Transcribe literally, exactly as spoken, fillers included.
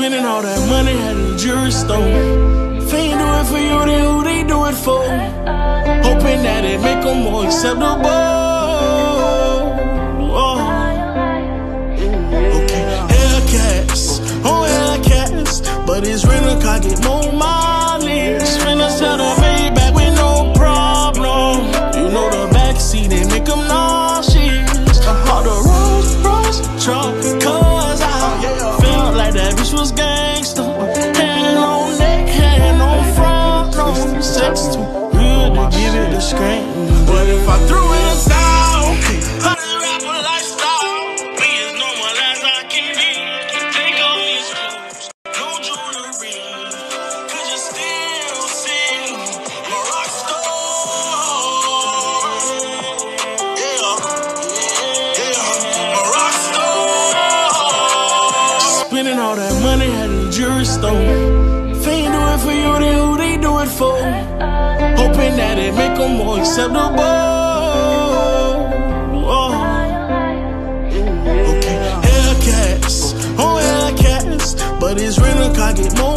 Spending all that money at the jewelry store. If they ain't do it for you, then who they do it for? Hoping that it make them more acceptable. Oh. Okay, Hellcats, oh Hellcats, but it's rental car, get more mileage. Spend us out of Maybach with no problem. You know the backseat, they make them nauseous. All the Rolls Royce truck. Was gangster, hand on neck, hand on front, no sex too good to give it a screen. But if I threw it aside, okay, how to rap a lifestyle, be as normal as I can be. Take off these clothes, no jewelry, 'cause you still see my rock star. Yeah, yeah, my rock star. Spending all that money at the jewelry store. If they ain't do it for you, then who they do it for? Hoping that it make them more acceptable. Oh. Okay, Hellcats, oh Hellcats, but it's rental car, get more.